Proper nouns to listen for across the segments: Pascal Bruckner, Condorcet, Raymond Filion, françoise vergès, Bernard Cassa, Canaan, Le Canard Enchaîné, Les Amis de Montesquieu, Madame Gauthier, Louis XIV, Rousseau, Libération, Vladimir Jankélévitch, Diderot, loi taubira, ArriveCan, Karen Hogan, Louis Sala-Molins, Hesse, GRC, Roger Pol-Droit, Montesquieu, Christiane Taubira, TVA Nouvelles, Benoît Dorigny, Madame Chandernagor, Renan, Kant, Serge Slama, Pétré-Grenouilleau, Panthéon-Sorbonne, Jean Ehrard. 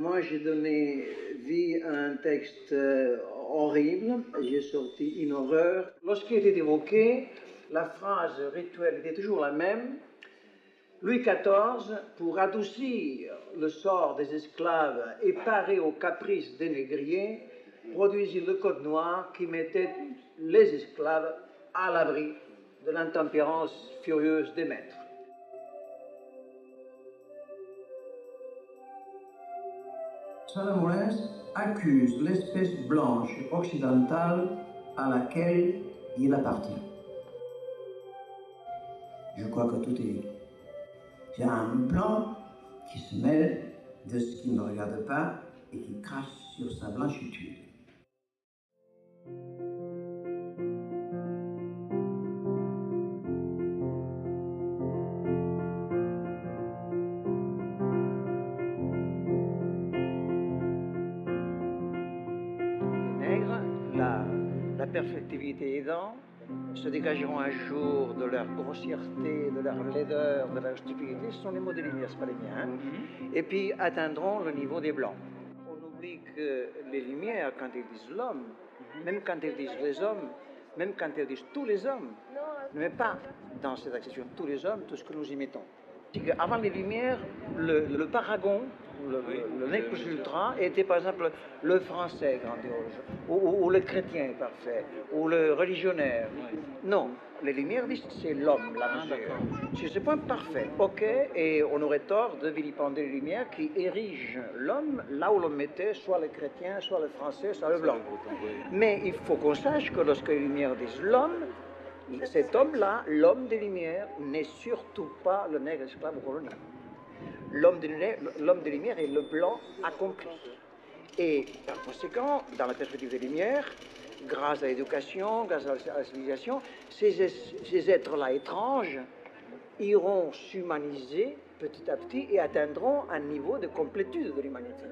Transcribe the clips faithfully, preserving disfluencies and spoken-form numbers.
Moi, j'ai donné vie à un texte horrible, j'ai sorti une horreur. Lorsqu'il était évoqué, la phrase rituelle était toujours la même. Louis quatorze, pour adoucir le sort des esclaves et parer aux caprices des négriers, produisit le Code Noir qui mettait les esclaves à l'abri de l'intempérance furieuse des maîtres. Sala-Molins accuse l'espèce blanche occidentale à laquelle il appartient. Je crois que tout est... C'est un blanc qui se mêle de ce qui ne regarde pas et qui crache sur sa blanchitude. Perfectivité aidant, se dégageront un jour de leur grossièreté, de leur laideur, de leur stupidité. Ce sont les mots des Lumières, ce n'est pas les miens. Hein? Mm-hmm. Et puis atteindront le niveau des Blancs. On oublie que les Lumières, quand ils disent l'homme, mm-hmm. même quand ils disent les hommes, même quand ils disent tous les hommes, ne met pas dans cette accession tous les hommes, tout ce que nous imitons. Avant les Lumières, le, le paragon, le, oui, le, le nec plus ultra, était par exemple le français grandiose, ou, ou, ou le chrétien parfait, ou le religionnaire. Oui. Non, les Lumières disent que c'est l'homme, la mesure. C'est ce point parfait. Ok, et on aurait tort de vilipender les Lumières qui érigent l'homme là où l'on mettait soit le chrétien, soit le français, soit le blanc. Mais il faut qu'on sache que lorsque les Lumières disent l'homme, cet homme-là, l'homme des Lumières, n'est surtout pas le nègre esclave ou colonial. L'homme des Lumières est le blanc accompli. Et par conséquent, dans la perspective des Lumières, grâce à l'éducation, grâce à la civilisation, ces, ces êtres-là étranges iront s'humaniser petit à petit et atteindront un niveau de complétude de l'humanité.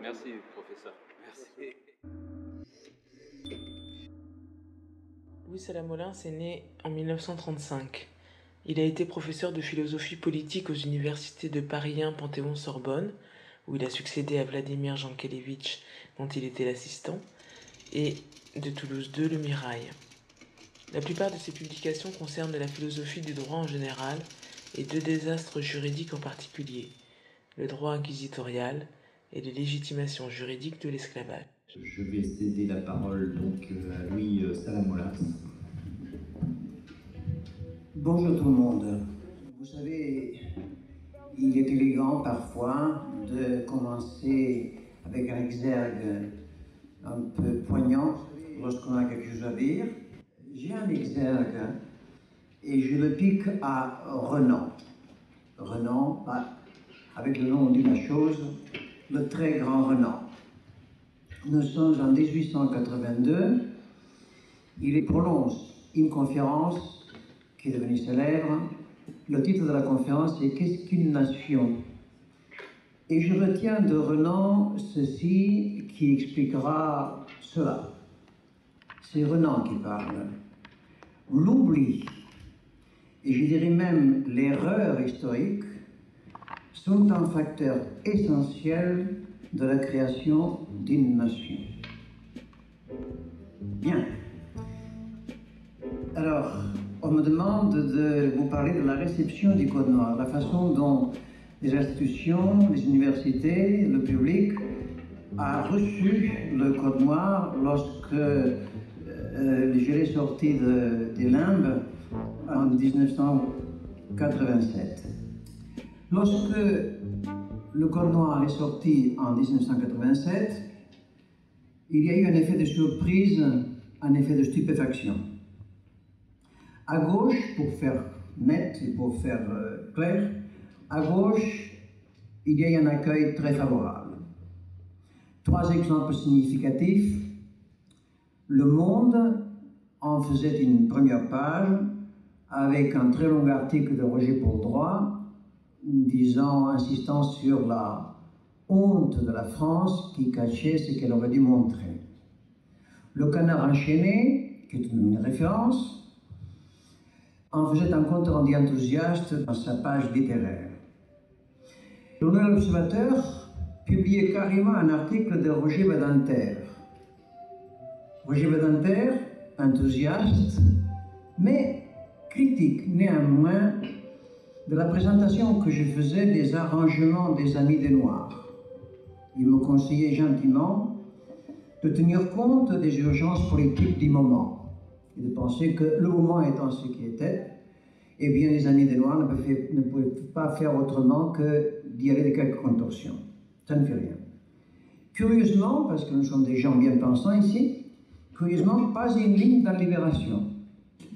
Merci, professeur. Merci. Louis Sala-Molins est né en mille neuf cent trente-cinq. Il a été professeur de philosophie politique aux universités de Paris un, Panthéon-Sorbonne, où il a succédé à Vladimir Jankélévitch, dont il était l'assistant, et de Toulouse deux, Le Mirail. La plupart de ses publications concernent la philosophie du droit en général et deux désastres juridiques en particulier, le droit inquisitorial et les légitimations juridiques de l'esclavage. Je vais céder la parole donc à Louis Sala-Molins. Bonjour tout le monde. Vous savez, il est élégant parfois de commencer avec un exergue un peu poignant lorsqu'on a quelque chose à dire. J'ai un exergue et je le pique à Renan. Renan, bah, avec le nom on dit la chose, le très grand Renan. Nous sommes en mille huit cent quatre-vingt-deux, il y prononce une conférence qui est devenue célèbre. Le titre de la conférence est « Qu'est-ce qu'une nation ?» Et je retiens de Renan ceci qui expliquera cela. C'est Renan qui parle. L'oubli, et je dirais même l'erreur historique, sont un facteur essentiel de la création d'une nation. Bien. Alors, on me demande de vous parler de la réception du Code Noir, la façon dont les institutions, les universités, le public a reçu le Code Noir lorsque euh, je l'ai sorti de, des limbes en mille neuf cent quatre-vingt-sept. Lorsque le Code Noir est sorti en mille neuf cent quatre-vingt-sept, il y a eu un effet de surprise, un effet de stupéfaction. À gauche, pour faire net et pour faire euh, clair, à gauche, il y a eu un accueil très favorable. Trois exemples significatifs. Le Monde en faisait une première page avec un très long article de Roger Pol-Droit, disant, insistant sur la honte de la France qui cachait ce qu'elle aurait dû montrer. Le Canard Enchaîné, qui est une référence, en faisait un compte rendu enthousiaste dans sa page littéraire. Le Nouvel Observateur publiait carrément un article de Roger Badinter. Roger Badinter, enthousiaste, mais critique néanmoins de la présentation que je faisais des arrangements des Amis des Noirs. Il me conseillait gentiment de tenir compte des urgences politiques du moment et de penser que le moment étant ce qui était, eh bien les Amis des Noirs ne pouvaient, ne pouvaient pas faire autrement que d'y aller de quelques contorsions. Ça ne fait rien. Curieusement, parce que nous sommes des gens bien pensants ici, curieusement, pas une ligne dans Libération.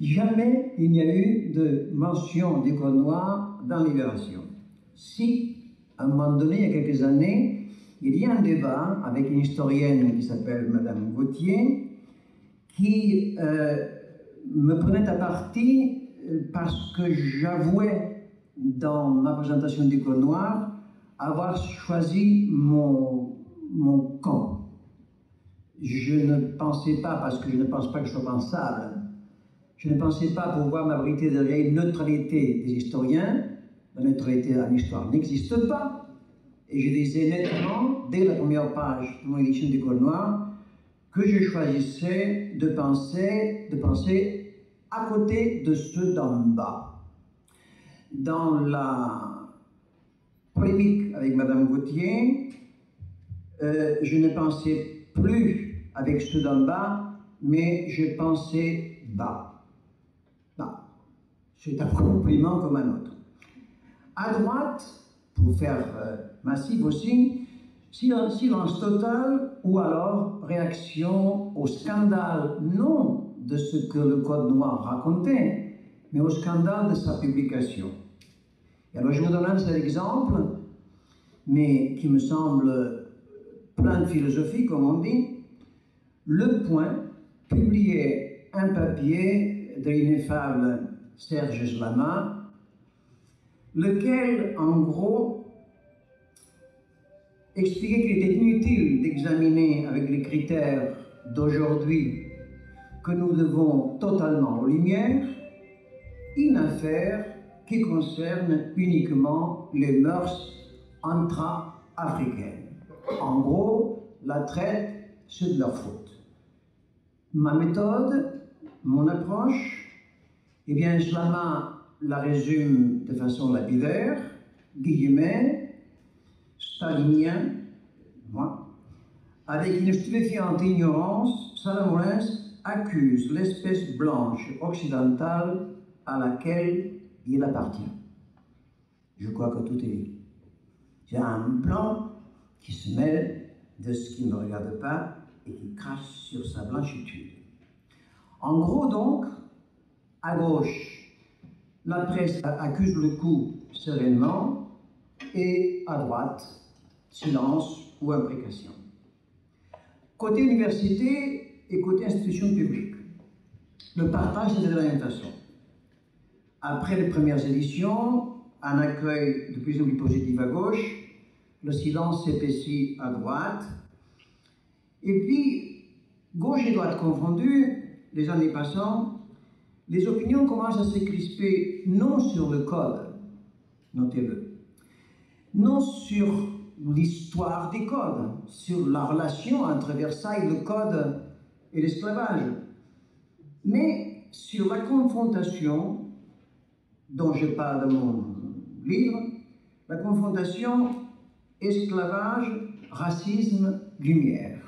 Jamais il n'y a eu de mention du Code Noir dans Libération. Si, à un moment donné, il y a quelques années, il y a un débat avec une historienne qui s'appelle Madame Gauthier, qui euh, me prenait à partie parce que j'avouais, dans ma présentation du Code Noir, avoir choisi mon, mon camp. Je ne pensais pas, parce que je ne pense pas que je sois pensable, je ne pensais pas pouvoir m'abriter derrière une neutralité des historiens. La neutralité à l'histoire n'existe pas. Et je disais nettement, dès la première page de mon édition du Code Noir, que je choisissais de penser, de penser à côté de ceux d'en bas. Dans la polémique avec Madame Gauthier, euh, je ne pensais plus avec ceux d'en bas, mais je pensais bas. C'est un compliment comme un autre. À droite, pour faire euh, massif aussi, silence total ou alors réaction au scandale, non de ce que le Code Noir racontait, mais au scandale de sa publication. Et alors je vous donne un seul exemple, mais qui me semble plein de philosophie, comme on dit. Le Point publiait un papier de l'ineffable Serge Slama, lequel, en gros, expliquait qu'il était inutile d'examiner avec les critères d'aujourd'hui que nous devons totalement aux Lumières, une affaire qui concerne uniquement les mœurs intra-africaines. En gros, la traite, c'est de leur faute. Ma méthode, mon approche, eh bien, Slama la résume de façon lapidaire, guillemets, stalinien, moi, avec une stupéfiante ignorance, Sala-Molins accuse l'espèce blanche occidentale à laquelle il appartient. Je crois que tout est dit. Il y a un blanc qui se mêle de ce qui ne regarde pas et qui crache sur sa blanchitude. En gros, donc, à gauche, la presse accuse le coup sereinement, et à droite, silence ou imprécation. Côté université et côté institution publique, le partage était de la même façon. Après les premières éditions, un accueil de plus en plus positif à gauche, le silence s'épaissit à droite, et puis, gauche et droite confondues, les années passant, les opinions commencent à se crisper, non sur le code, notez-le, non sur l'histoire des codes, sur la relation entre Versailles, le code et l'esclavage, mais sur la confrontation, dont je parle dans mon livre, la confrontation esclavage, racisme, lumière.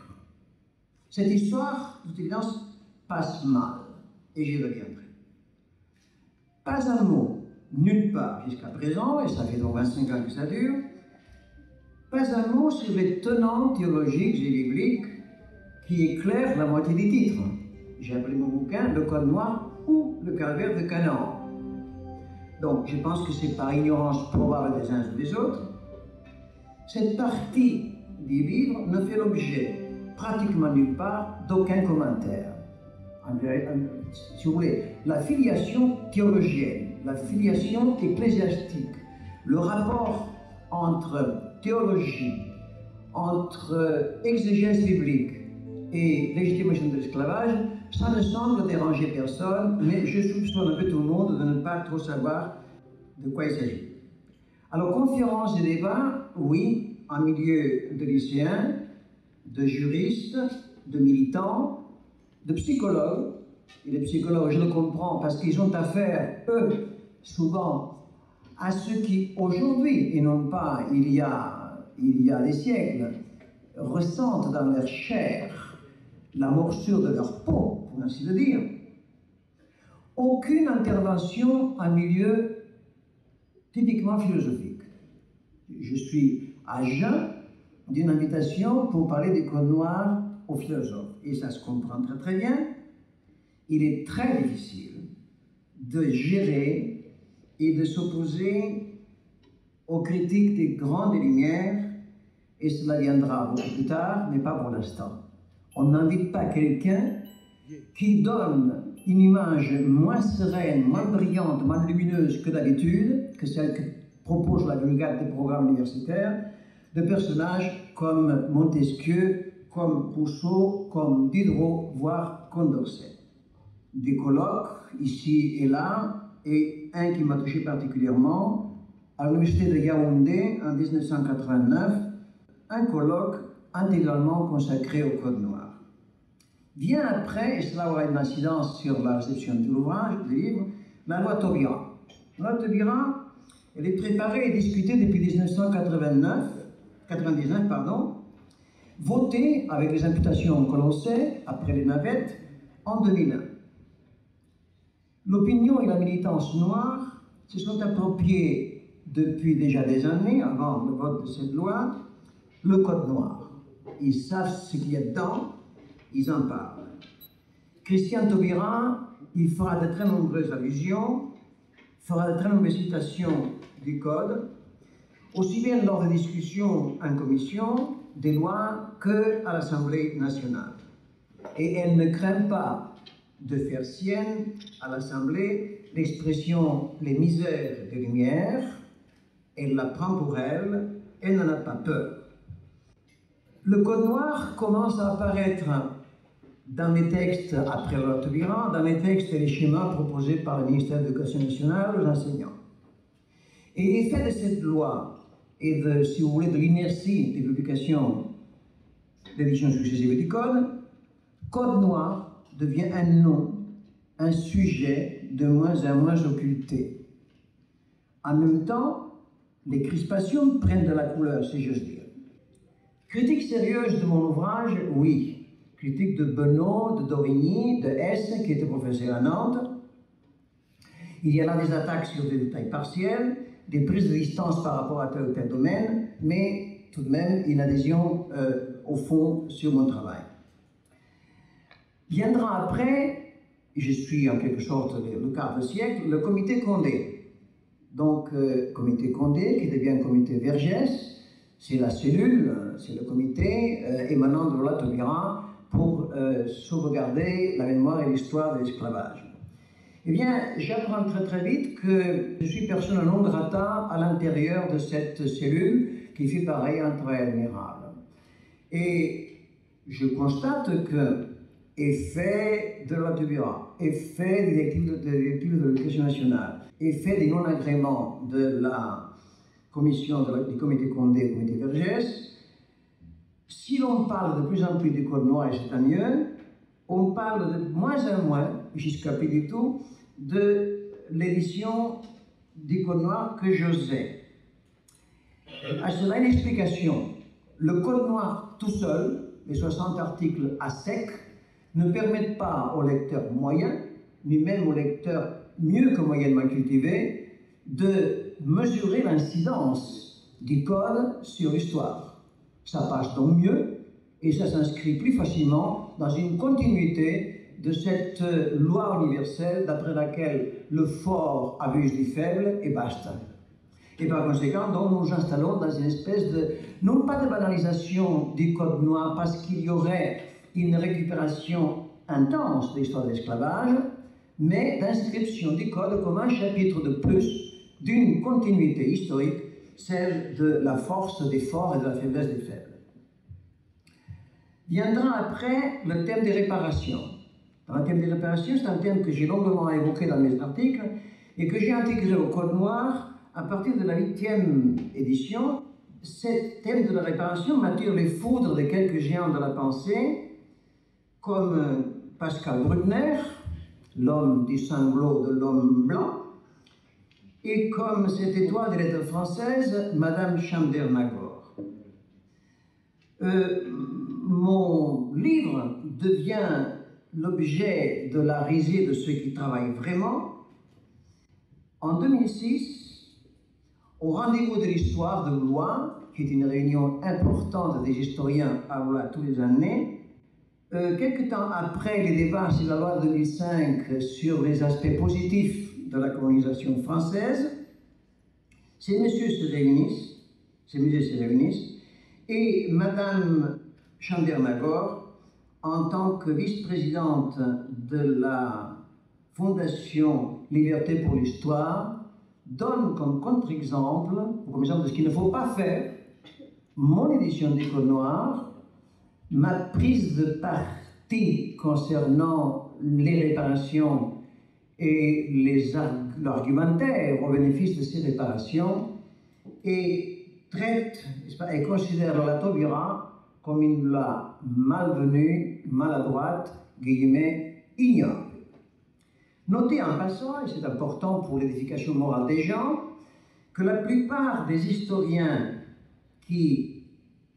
Cette histoire, de toute évidence, passe mal, et j'y reviendrai. Pas un mot, nulle part jusqu'à présent, et ça fait donc vingt-cinq ans que ça dure, pas un mot sur les tenants théologiques et bibliques qui éclairent la moitié des titres. J'ai appelé mon bouquin « Le Code Noir » ou « Le calvaire de Canaan ». Donc je pense que c'est par ignorance probable des uns ou des autres. Cette partie du livre ne fait l'objet, pratiquement nulle part, d'aucun commentaire. Si vous voulez, la filiation théologienne, la filiation ecclésiastique, le rapport entre théologie, entre exégèse biblique et légitimation de l'esclavage, ça ne semble déranger personne, mais je soupçonne un peu tout le monde de ne pas trop savoir de quoi il s'agit. Alors, conférences et débats, oui, un milieu de lycéens, de juristes, de militants, de psychologues. Et les psychologues, je le comprends, parce qu'ils ont affaire, eux, souvent, à ce qui, aujourd'hui, et non pas il y a, il y a des siècles, ressentent dans leur chair la morsure de leur peau, pour ainsi le dire. Aucune intervention en milieu typiquement philosophique. Je suis à jeun d'une invitation pour parler des Codes Noirs aux philosophes. Et ça se comprend très très bien. Il est très difficile de gérer et de s'opposer aux critiques des grandes lumières, et cela viendra beaucoup plus tard, mais pas pour l'instant. On n'invite pas quelqu'un qui donne une image moins sereine, moins brillante, moins lumineuse que d'habitude, que celle que propose la vulgate des programmes universitaires, de personnages comme Montesquieu, comme Rousseau, comme Diderot, voire Condorcet. Des colloques, ici et là, et un qui m'a touché particulièrement, à l'université de Yaoundé, en mille neuf cent quatre-vingt-neuf, un colloque intégralement consacré au Code Noir. Bien après, et cela aura une incidence sur la réception de l'ouvrage, du livre, la loi Taubira. La loi Taubira, elle est préparée et discutée depuis mille neuf cent quatre-vingt-neuf, quatre-vingt-dix-neuf, pardon, votée, avec les imputations que l'on sait, après les navettes, en deux mille un. L'opinion et la militance noire se sont appropriées depuis déjà des années, avant le vote de cette loi, le Code Noir. Ils savent ce qu'il y a dedans, ils en parlent. Christiane Taubira, il fera de très nombreuses allusions, fera de très nombreuses citations du Code, aussi bien lors des discussions en commission des lois qu'à l'Assemblée nationale. Et elle ne craint pas de faire sienne à l'Assemblée l'expression « les misères des Lumières », elle la prend pour elle, elle n'en a pas peur. Le Code Noir commence à apparaître dans les textes, après la loi Taubira, dans les textes et les schémas proposés par le ministère de l'Éducation nationale aux enseignants. Et l'effet de cette loi et de, si vous voulez, de l'inertie des publications d'éditions successives du Code, Code Noir devient un nom, un sujet de moins en moins occulté. En même temps, les crispations prennent de la couleur, si j'ose dire. Critique sérieuse de mon ouvrage, oui. Critique de Benoît, de Dorigny, de Hesse, qui était professeur à Nantes. Il y a là des attaques sur des détails partiels, des prises de distance par rapport à tel ou tel domaine, mais tout de même une adhésion euh, au fond sur mon travail. Viendra après, je suis en quelque sorte le quart de siècle, le comité Condé. Donc, euh, comité Condé, qui devient comité Vergès, c'est la cellule, c'est le comité euh, émanant de la loi Taubira pour euh, sauvegarder la mémoire et l'histoire de l'esclavage. Eh bien, j'apprends très très vite que je suis persona non grata à l'intérieur de cette cellule qui fait pareil un travail admirable. Et je constate que effet de la Taubira, effet des directives de l'Éducation nationale, effet des non-agréments de la commission, de la, du comité Condé, du comité Vergès, si l'on parle de plus en plus du Code Noir, et c'est tant mieux, on parle de moins en moins, jusqu'à plus du tout, de l'édition du Code Noir que j'osais. À cela, une explication. Le Code Noir tout seul, les soixante articles à sec, ne permettent pas aux lecteurs moyens, ni même aux lecteurs mieux que moyennement cultivés, de mesurer l'incidence du Code sur l'histoire. Ça passe donc mieux, et ça s'inscrit plus facilement dans une continuité de cette loi universelle d'après laquelle le fort abuse du faible et basta. Et par conséquent, donc, nous nous installons dans une espèce de, non pas de banalisation du Code Noir, parce qu'il y aurait une récupération intense de l'histoire de l'esclavage, mais d'inscription du Code comme un chapitre de plus d'une continuité historique, celle de la force des forts et de la faiblesse des faibles. Viendra après le thème des réparations. Dans le thème des réparations, c'est un thème que j'ai longuement évoqué dans mes articles et que j'ai intégré au Code Noir à partir de la huitième édition ce thème de la réparation m'attire les foudres de quelques géants de la pensée, comme Pascal Bruckner, l'homme du sanglot de l'homme blanc, et comme cette étoile de lettres françaises, Madame Chandernagor. Euh, mon livre devient l'objet de la risée de ceux qui travaillent vraiment. En deux mille six, au rendez-vous de l'histoire de Blois, qui est une réunion importante des historiens à Blois tous les années, euh, quelques temps après les débats sur la loi de deux mille cinq sur les aspects positifs de la colonisation française, ces messieurs se réunissent, ces musées se réunissent, et Madame Chandernagor, en tant que vice-présidente de la Fondation Liberté pour l'Histoire, donne comme contre-exemple, comme exemple de ce qu'il ne faut pas faire, mon édition du Code Noir, ma prise de parti concernant les réparations et les l'argumentaire au bénéfice de ces réparations, et traite et considère la Taubira comme une loi malvenue, maladroite, guillemets, ignoble. Notez en passant, et c'est important pour l'édification morale des gens, que la plupart des historiens qui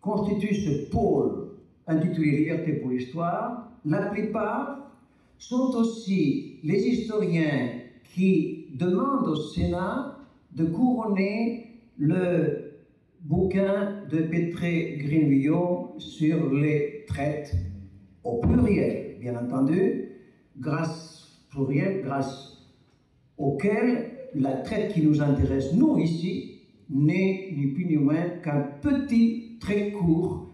constituent ce pôle intitulé Liberté pour l'Histoire, la plupart sont aussi les historiens qui demandent au Sénat de couronner le bouquin de Pétré-Grenouilleau sur les traites, au pluriel, bien entendu, grâce, pluriel, grâce auquel la traite qui nous intéresse, nous ici, n'est ni plus ni moins qu'un petit, très court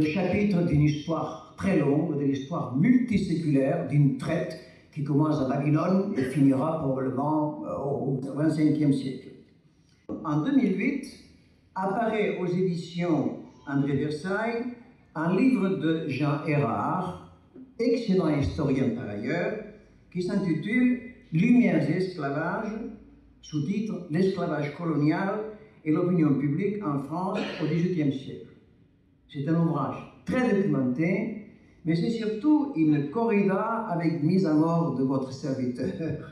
chapitre d'une histoire très longue, de l'histoire multiséculaire d'une traite qui commence à Babylone et finira probablement au vingt-cinquième siècle. En deux mille huit, apparaît aux éditions André Versailles un livre de Jean Ehrard, excellent historien par ailleurs, qui s'intitule « Lumières et esclavage », sous-titre « L'esclavage colonial et l'opinion publique en France au dix-huitième siècle ». C'est un ouvrage très documenté, mais c'est surtout une corrida avec mise à mort de votre serviteur.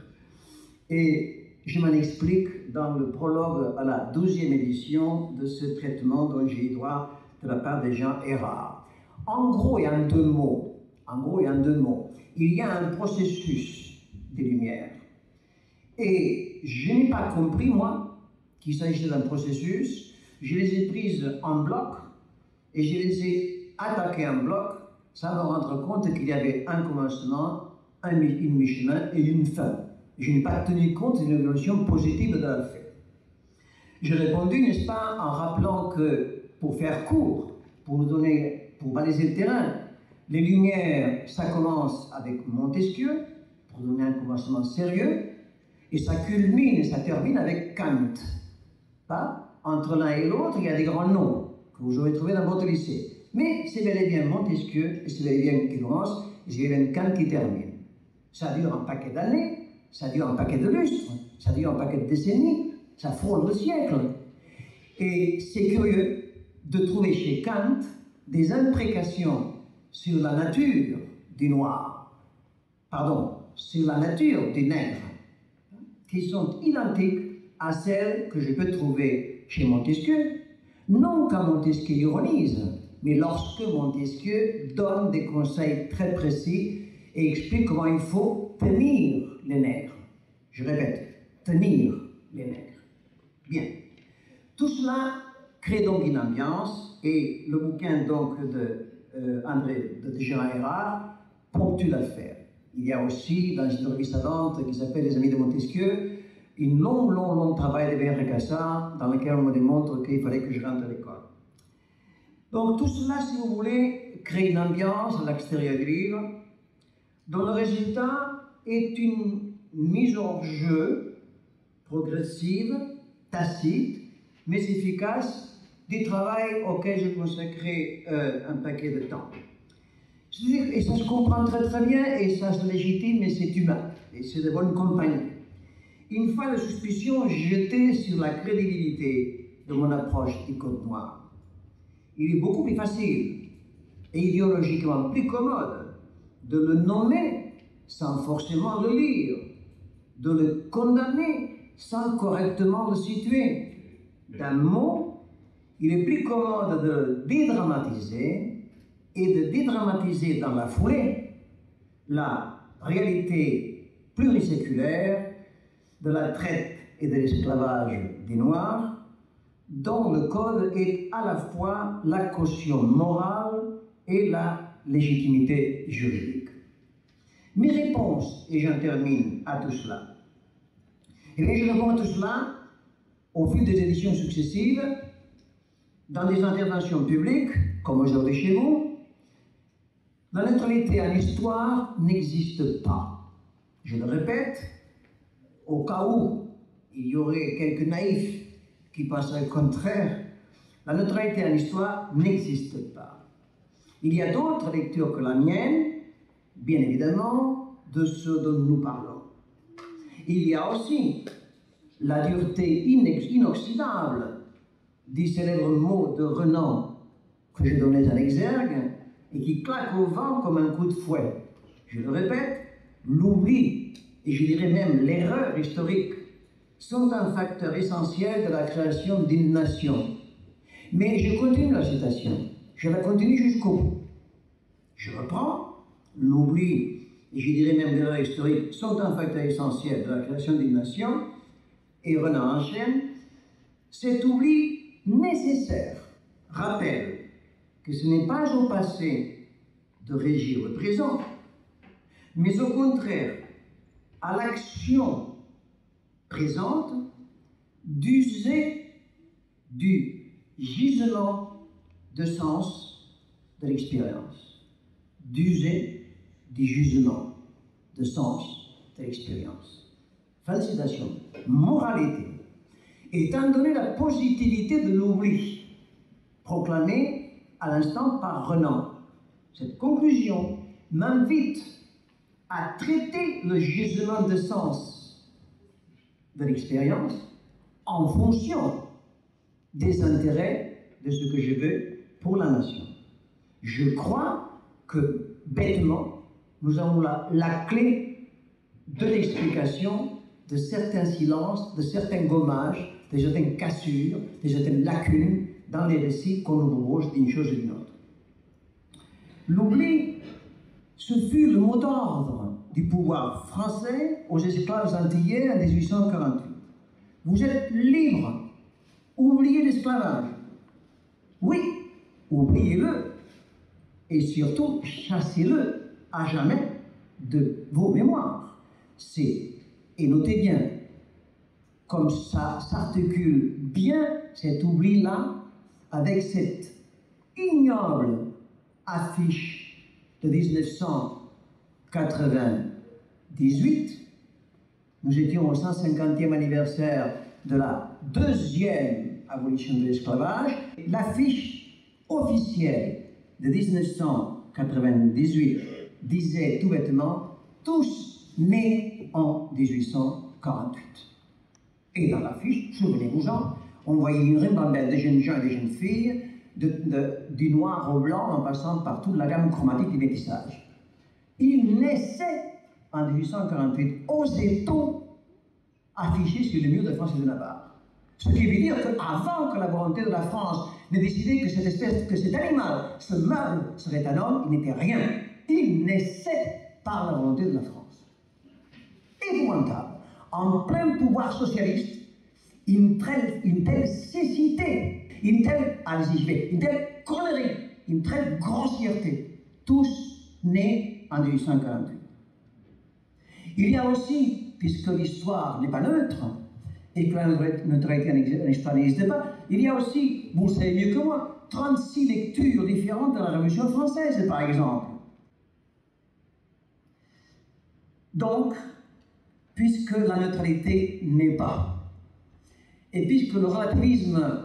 Et je m'en explique dans le prologue à la douzième édition de ce traitement dont j'ai eu droit de la part de Jean Ehrard. En gros et en deux mots, en gros et en deux mots, il y a un processus des Lumières. Et je n'ai pas compris, moi, qu'il s'agissait d'un processus. Je les ai prises en bloc et je les ai attaquées en bloc, sans me rendre compte qu'il y avait un commencement, un mi-chemin et une fin. Je n'ai pas tenu compte d'une évolution positive de la fin. J'ai répondu, n'est-ce pas, en rappelant que, pour faire court, pour nous donner, pour baliser le terrain, les Lumières, ça commence avec Montesquieu, pour donner un commencement sérieux, et ça culmine et ça termine avec Kant. Pas entre l'un et l'autre, il y a des grands noms que vous aurez trouvés dans votre lycée. Mais c'est bel et bien Montesquieu, et c'est bel et bien Condorcet, et c'est bel et bien Kant qui termine. Ça dure un paquet d'années, ça dure un paquet de lustres, ça dure un paquet de décennies, ça frôle le siècle. Et c'est curieux de trouver chez Kant des imprécations sur la nature du noir, pardon, sur la nature du nègre, qui sont identiques à celles que je peux trouver chez Montesquieu, non qu'à Montesquieu ironise, mais lorsque Montesquieu donne des conseils très précis et explique comment il faut tenir les nègres. Je répète, tenir les nègres. Bien. Tout cela crée donc une ambiance, et le bouquin donc de, euh, André, de Jean Ehrard ponctue l'affaire. Il y a aussi, dans une revue savante qui s'appelle Les Amis de Montesquieu, une long, long, long travail de Bernard Cassa dans lequel on me démontre qu'il fallait que je rentre à l'école. Donc tout cela, si vous voulez, crée une ambiance à l'extérieur du livre, dont le résultat est une mise en jeu progressive, tacite, mais efficace, du travail auquel j'ai consacré euh, un paquet de temps. Et ça se comprend très très bien, et ça se légitime, et c'est humain, et c'est de bonne compagnie. Une fois la suspicion jetée sur la crédibilité de mon approche du Code Noir. Il est beaucoup plus facile et idéologiquement plus commode de le nommer sans forcément le lire, de le condamner sans correctement le situer. D'un mot, il est plus commode de le dédramatiser et de dédramatiser dans la foulée la réalité pluriséculaire de la traite et de l'esclavage des Noirs, dont le Code est à la fois la caution morale et la légitimité juridique. Mes réponses, et j'en termine, à tout cela. Eh bien, je réponds à tout cela, au fil des éditions successives, dans des interventions publiques, comme aujourd'hui chez vous. La neutralité à l'histoire n'existe pas. Je le répète, au cas où il y aurait quelques naïfs qui passeraient le contraire, la neutralité à l'histoire n'existe pas. Il y a d'autres lectures que la mienne, bien évidemment, de ce dont nous parlons. Il y a aussi la dureté inoxydable des célèbres mots de Renan que j'ai donnés en exergue et qui claquent au vent comme un coup de fouet. Je le répète, l'oubli et je dirais même l'erreur historique sont un facteur essentiel de la création d'une nation. Mais je continue la citation, je la continue jusqu'au bout. Je reprends, l'oubli, et je dirais même l'erreur historique, sont un facteur essentiel de la création d'une nation, et Renan enchaîne, cet oubli nécessaire rappelle que ce n'est pas au passé de régir le présent, mais au contraire, à l'action présente d'user du gisement de sens de l'expérience. D'user du gisement de sens de l'expérience. Fin de citation. Moralité. Étant donné la positivité de l'oubli, proclamée à l'instant par Renan, cette conclusion m'invite à traiter le gisement de sens de l'expérience en fonction des intérêts de ce que je veux pour la nation. Je crois que, bêtement, nous avons la, la clé de l'explication de certains silences, de certains gommages, de certaines cassures, de certaines lacunes dans les récits qu'on nous propose d'une chose ou d'une autre. L'oubli, ce fut le mot d'ordre du pouvoir français aux esclaves antillais en mille huit cent quarante-huit. Vous êtes libres, oubliez l'esclavage. Oui, oubliez-le, et surtout chassez-le à jamais de vos mémoires. C'est, et notez bien, comme ça s'articule bien cet oubli-là avec cette ignoble affiche de mille neuf cent quatre-vingt-dix-huit, nous étions au cent cinquantième anniversaire de la deuxième abolition de l'esclavage. L'affiche officielle de mille neuf cent quatre-vingt-dix-huit disait tout bêtement « Tous nés en mille huit cent quarante-huit ». Et dans l'affiche, souvenez-vous-en, on voyait une ribambelle de jeunes gens et de jeunes filles, de, de, du noir au blanc en passant par toute la gamme chromatique du métissage. Il naissait en mille huit cent quarante-huit, osait-on afficher sur le mur de France et de Navarre. Ce qui veut dire qu'avant que la volonté de la France n'ait décidé que cette espèce, que cet animal, ce meuble serait un homme, il n'était rien. Il naissait par la volonté de la France. Épouvantable. En plein pouvoir socialiste, une telle, une telle cécité, une telle, allez-y, je vais, une telle connerie, une telle grossièreté. Tous nés en mille huit cent quarante-huit. Il y a aussi, puisque l'histoire n'est pas neutre, et que la neutralité en histoire n'existe pas, il y a aussi, vous le savez mieux que moi, trente-six lectures différentes de la Révolution française, par exemple. Donc, puisque la neutralité n'est pas, et puisque le relativisme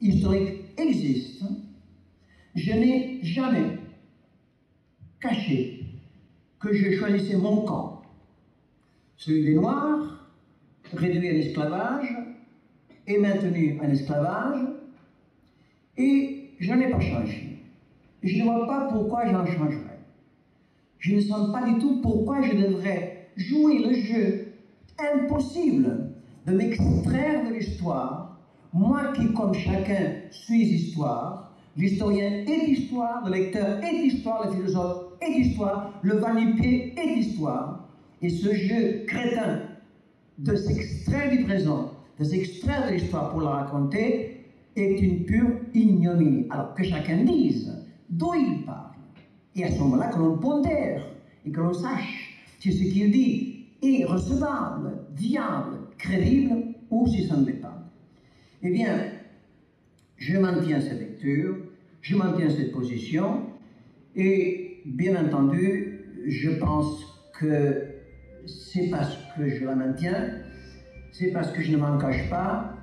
historique existe, je n'ai jamais caché que je choisissais mon camp, celui des Noirs, réduits à l'esclavage, et maintenu en esclavage, et je n'ai pas changé. Je ne vois pas pourquoi j'en changerais. Je ne sens pas du tout pourquoi je devrais jouer le jeu impossible de m'extraire de l'histoire, moi qui, comme chacun, suis histoire, l'historien est histoire, le lecteur est histoire, le philosophe est histoire, le vanité est histoire, et ce jeu crétin de s'extraire du présent, de s'extraire de l'histoire pour la raconter, est une pure ignominie. Alors que chacun dise d'où il parle, et à ce moment-là que l'on pondère, et que l'on sache si ce qu'il dit est recevable, viable, crédible, ou si ça ne l'est pas. Eh bien, je maintiens cette lecture, je maintiens cette position, et bien entendu, je pense que c'est parce que je la maintiens, c'est parce que je ne m'en cache pas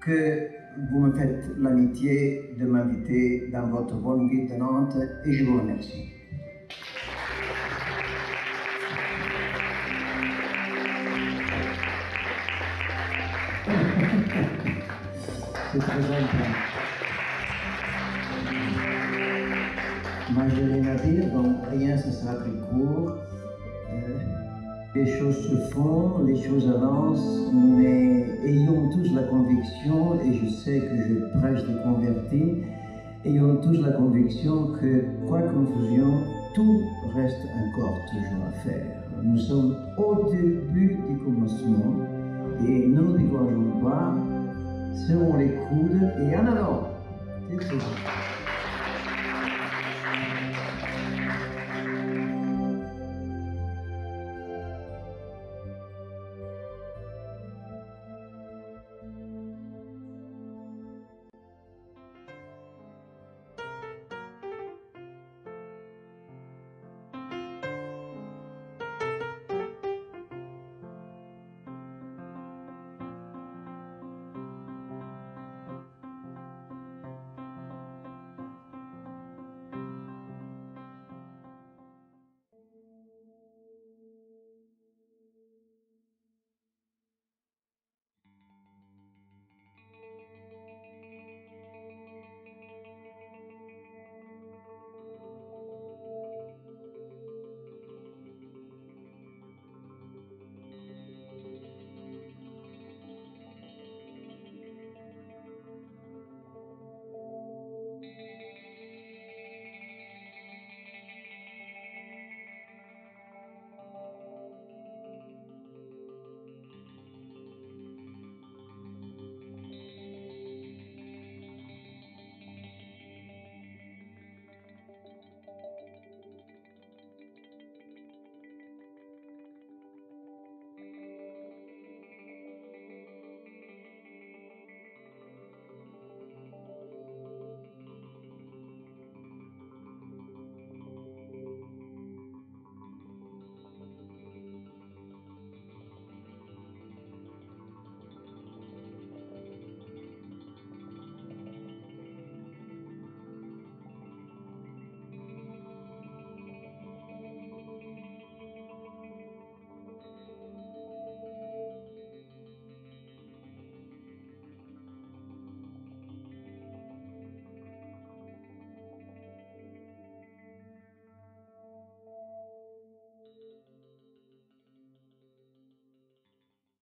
que vous me faites l'amitié de m'inviter dans votre bonne ville de Nantes, et je vous remercie. C'est très important. Moi, je n'ai rien à dire, donc rien, ce sera très court. Les choses se font, les choses avancent, mais ayons tous la conviction, et je sais que je prêche des convertis, ayons tous la conviction que, quoi que nous faisions, tout reste encore toujours à faire. Nous sommes au début du commencement, et ne nous décourageons pas, serrons les coudes et en avant. C'est tout.